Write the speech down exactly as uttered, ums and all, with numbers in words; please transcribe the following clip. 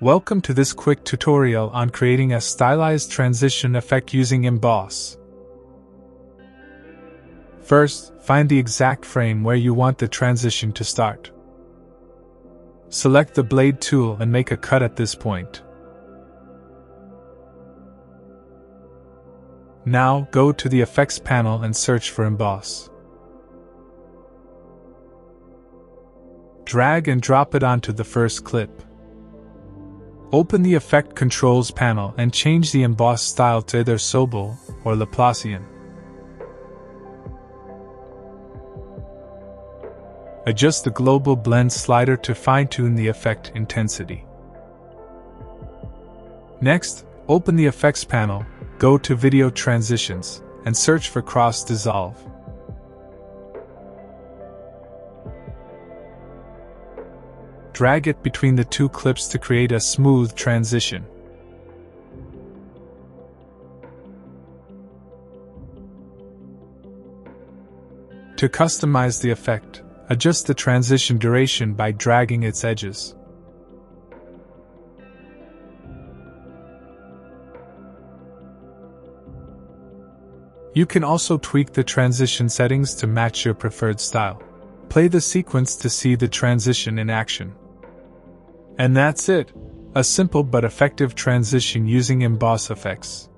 Welcome to this quick tutorial on creating a stylized transition effect using Emboss. First, find the exact frame where you want the transition to start. Select the blade tool and make a cut at this point. Now, go to the Effects panel and search for Emboss. Drag and drop it onto the first clip. Open the Effect Controls panel and change the emboss style to either Sobel or Laplacian. Adjust the Global Blend slider to fine-tune the effect intensity. Next, open the Effects panel, go to Video Transitions, and search for Cross Dissolve. Drag it between the two clips to create a smooth transition. To customize the effect, adjust the transition duration by dragging its edges. You can also tweak the transition settings to match your preferred style. Play the sequence to see the transition in action. And that's it! A simple but effective transition using Emboss effects.